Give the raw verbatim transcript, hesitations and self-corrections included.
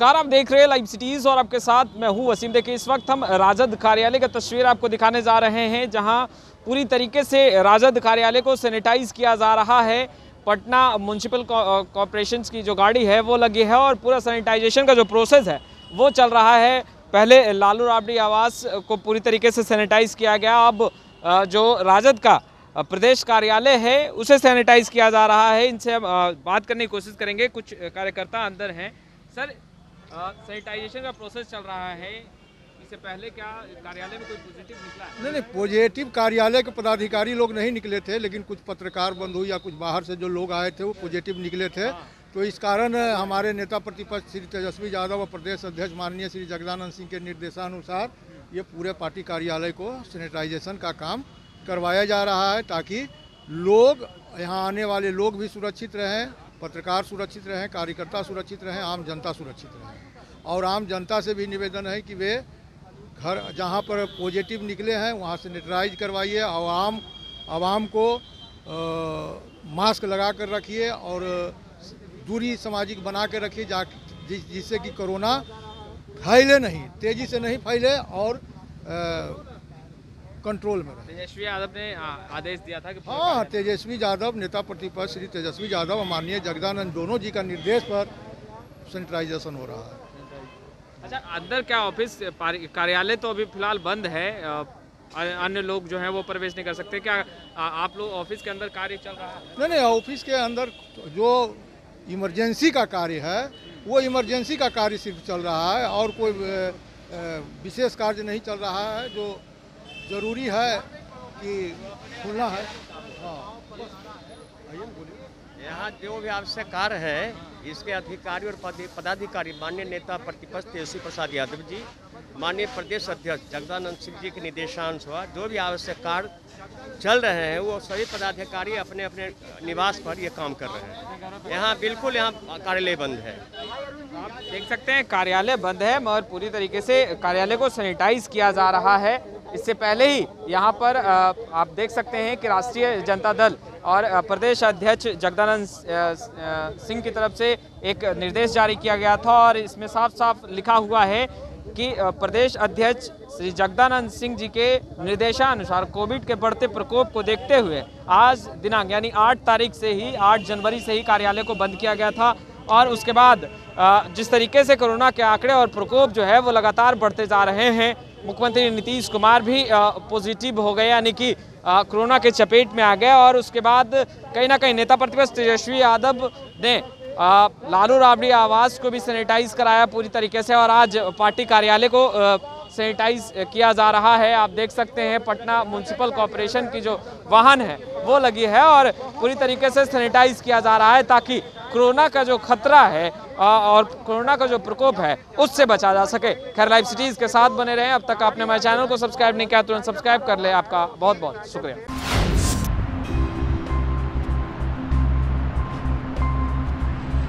नमस्कार, आप देख रहे हैं लाइव सिटीज और आपके साथ मैं हूं वसीम। देखिए, इस वक्त हम राजद कार्यालय का तस्वीर आपको दिखाने जा रहे हैं, जहां पूरी तरीके से राजद कार्यालय को सैनिटाइज किया जा रहा है। पटना म्युनिसिपल कॉर्पोरेशन की जो गाड़ी है वो लगी है और पूरा सैनिटाइजेशन का जो प्रोसेस है वो चल रहा है। पहले लालू राबड़ी आवास को पूरी तरीके से सैनिटाइज किया गया, अब जो राजद का प्रदेश कार्यालय है उसे सैनिटाइज किया जा रहा है। इनसे हम बात करने की कोशिश करेंगे, कुछ कार्यकर्ता अंदर हैं। सर, सैनिटाइजेशन का प्रोसेस चल रहा है, इससे पहले क्या कार्यालय में कोई पॉजिटिव निकला है? नहीं नहीं, पॉजिटिव कार्यालय के पदाधिकारी लोग नहीं निकले थे, लेकिन कुछ पत्रकार बंधु या कुछ बाहर से जो लोग आए थे वो पॉजिटिव निकले थे। तो इस कारण हमारे नेता प्रतिपक्ष श्री तेजस्वी यादव और प्रदेश अध्यक्ष माननीय श्री जगदानंद सिंह के निर्देशानुसार ये पूरे पार्टी कार्यालय को सैनिटाइजेशन का काम करवाया जा रहा है, ताकि लोग, यहाँ आने वाले लोग भी सुरक्षित रहें, पत्रकार सुरक्षित रहें, कार्यकर्ता सुरक्षित रहें, आम जनता सुरक्षित रहें। और आम जनता से भी निवेदन है कि वे घर जहाँ पर पॉजिटिव निकले हैं वहाँ सैनिटाइज करवाइए, आवाम आवाम को आ, मास्क लगा कर रखिए और दूरी सामाजिक बना कर रखिए, जा जिस, जिससे कि कोरोना फैले नहीं, तेज़ी से नहीं फैले और आ, कंट्रोल में। तेजस्वी यादव ने आदेश दिया था कि हाँ, तेजस्वी यादव नेता प्रतिपक्ष श्री तेजस्वी यादव और माननीय जगदानंद दोनों जी का निर्देश पर सैनिटाइजेशन हो रहा है। अच्छा, अंदर क्या ऑफिस कार्यालय तो अभी फिलहाल बंद है, अन्य लोग जो हैं वो प्रवेश नहीं कर सकते, क्या आप लोग ऑफिस के अंदर कार्य चल रहा है? नहीं नहीं, ऑफिस के अंदर जो इमरजेंसी का कार्य है वो इमरजेंसी का कार्य सिर्फ चल रहा है और कोई विशेष कार्य नहीं चल रहा है। जो जरूरी है कि खुलना है, यहाँ जो भी आवश्यक कार्य है इसके अधिकारी और पदाधिकारी माननीय नेता प्रतिपक्ष तेजस्वी प्रसाद यादव जी, माननीय प्रदेश अध्यक्ष जगदानंद सिंह जी के निर्देशानुसार जो भी आवश्यक कार्य चल रहे हैं वो सभी पदाधिकारी अपने अपने निवास पर ये काम कर रहे हैं। यहाँ बिल्कुल यहाँ कार्यालय बंद है, आप देख सकते हैं कार्यालय बंद है मगर पूरी तरीके से कार्यालय को सैनिटाइज किया जा रहा है। इससे पहले ही यहाँ पर आप देख सकते हैं कि राष्ट्रीय जनता दल और प्रदेश अध्यक्ष जगदानंद सिंह की तरफ से एक निर्देश जारी किया गया था और इसमें साफ साफ लिखा हुआ है कि प्रदेश अध्यक्ष श्री जगदानंद सिंह जी के निर्देशानुसार कोविड के बढ़ते प्रकोप को देखते हुए आज दिनांक यानी आठ तारीख से ही आठ जनवरी से ही कार्यालय को बंद किया गया था। और उसके बाद जिस तरीके से कोरोना के आंकड़े और प्रकोप जो है वो लगातार बढ़ते जा रहे हैं, मुख्यमंत्री नीतीश कुमार भी पॉजिटिव हो गए, यानी कि कोरोना के चपेट में आ गए। और उसके बाद कहीं ना कहीं नेता प्रतिपक्ष तेजस्वी यादव ने लालू राबड़ी आवास को भी सैनिटाइज कराया पूरी तरीके से और आज पार्टी कार्यालय को सैनिटाइज किया जा रहा है। आप देख सकते हैं पटना म्युनिसिपल कॉर्पोरेशन की जो वाहन है वो लगी है और पूरी तरीके से सैनिटाइज किया जा रहा है, ताकि कोरोना का जो खतरा है और कोरोना का जो प्रकोप है उससे बचा जा सके। खैर, लाइव सिटीज के साथ बने रहें। अब तक आपने हमारे चैनल को सब्सक्राइब नहीं किया तुरंत सब्सक्राइब कर ले। आपका बहुत बहुत शुक्रिया।